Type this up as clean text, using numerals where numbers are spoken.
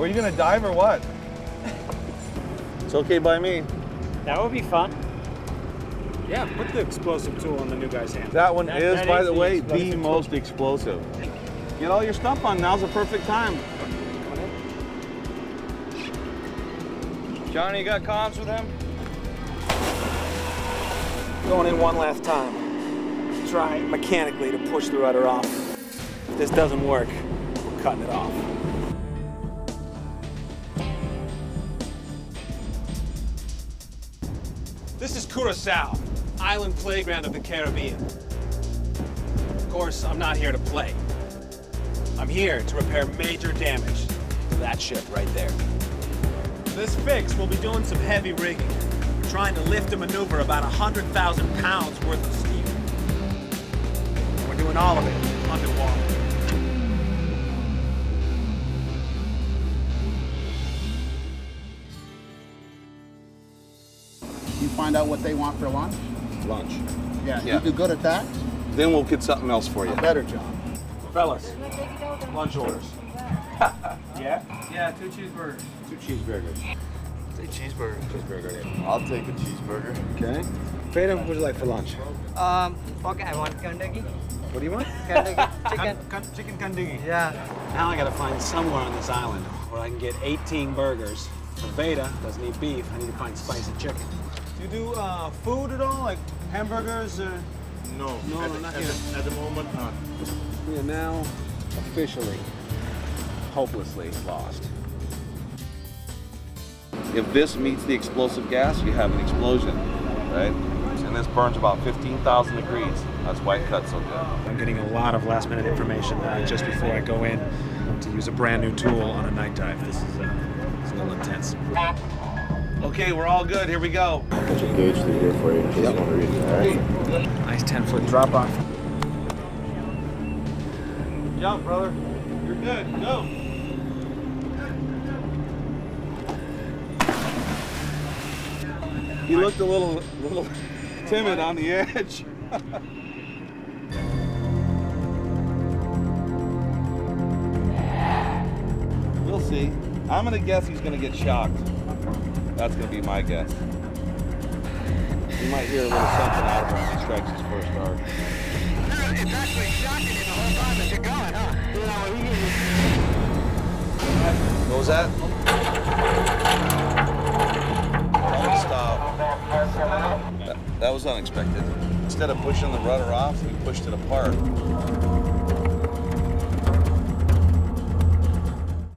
Were you gonna dive or what? It's okay by me. That would be fun. Yeah, put the explosive tool in the new guy's hand. That one is, by the way, the most explosive. Get all your stuff on. Now's the perfect time. Johnny, you got comms with him? Going in one last time. Trying mechanically to push the rudder off. If this doesn't work, we're cutting it off. This is Curaçao, island playground of the Caribbean. Of course, I'm not here to play. I'm here to repair major damage to that ship right there. This fix will be doing some heavy rigging. We're trying to lift and maneuver about 100,000 pounds worth of steel. We're doing all of it underwater. You find out what they want for lunch? Lunch. Yeah, you do good at that. Then we'll get something else for you. A better job. Fellas, lunch orders. Yeah? Yeah, 2 cheeseburgers. 2 cheeseburgers. Say cheeseburger. Cheeseburger, yeah. I'll take a cheeseburger. Okay. Fredo, what would you like for lunch? Okay, I want kandagi. What do you want? Kandagi. Chicken. Chicken kandagi. Yeah. Now I gotta find somewhere on this island where I can get 18 burgers. Veda doesn't eat beef. I need to find spicy chicken. Do you do food at all, like hamburgers? Or... No, not here. At the moment, not. We are now officially, hopelessly lost. If this meets the explosive gas, you have an explosion, right? And this burns about 15,000 degrees. That's why it cuts so good. I'm getting a lot of last-minute information just before I go in to use a brand new tool on a night dive. This is a little intense. Okay, we're all good. Here we go. I'll put your gauge through here for you. Just want to read it, all right? Nice 10-foot drop off. Jump, brother. You're good. Go. He looked a little timid on the edge. We'll see. I'm gonna guess he's gonna get shocked. That's gonna be my guess. You might hear a little something out of him when he strikes his first arc. It's actually shocking him the whole time that you're going, huh? What was that? Stop. That was unexpected. Instead of pushing the rudder off, we pushed it apart.